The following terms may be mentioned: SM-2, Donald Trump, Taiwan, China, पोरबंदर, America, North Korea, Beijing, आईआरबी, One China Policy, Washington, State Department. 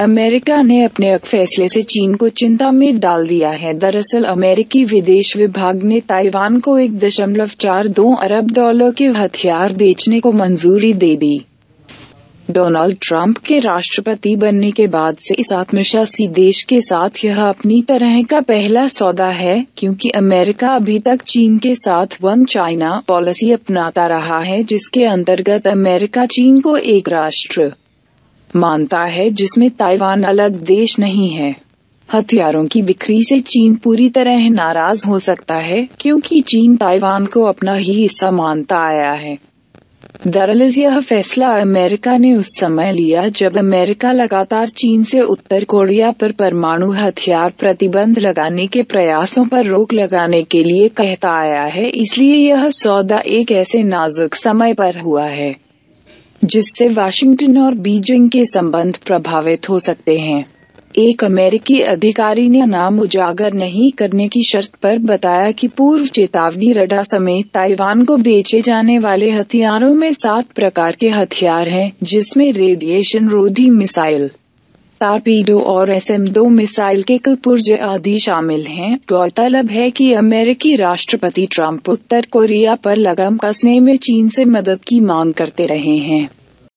America ने अपने फैसले से चीन को चिंता में डाल दिया है। दरअसल अमेरिकी विदेश विभाग ने ताइवान को 1.42 अरब डॉलर के हथियार बेचने को मंजूरी दे दी। डोनाल्ड ट्रंप के राष्ट्रपति बनने के बाद से इस आत्मशासी देश के साथ यह अपनी तरह का पहला सौदा है, क्योंकि अमेरिका अभी तक चीन के साथ वन चाइना पॉलिसी अपनाता रहा है, जिसके अंतर्गत अमेरिका चीन को एक राष्ट्र मानता है जिसमें ताइवान अलग देश नहीं है। हथियारों की बिक्री से चीन पूरी तरह नाराज हो सकता है, क्योंकि चीन ताइवान को अपना ही हिस्सा मानता आया है। दरअसल यह फैसला अमेरिका ने उस समय लिया जब अमेरिका लगातार चीन से उत्तर कोरिया पर परमाणु हथियार प्रतिबंध लगाने के प्रयासों पर रोक लगाने के लिए कहता आया है। इसलिए यह सौदा एक ऐसे नाजुक समय पर हुआ है जिससे वाशिंगटन और बीजिंग के संबंध प्रभावित हो सकते हैं। एक अमेरिकी अधिकारी ने नाम उजागर नहीं करने की शर्त पर बताया कि पूर्व चेतावनी रडार समेत ताइवान को बेचे जाने वाले हथियारों में 7 प्रकार के हथियार हैं, जिसमें रेडिएशन रोधी मिसाइल, टारपीडो और SM-2 मिसाइल के कल पुर्जे आदि शामिल हैं। गौरतलब है कि अमेरिकी राष्ट्रपति ट्रंप उत्तर कोरिया पर लगाम कसने में चीन से मदद की मांग करते रहे हैं।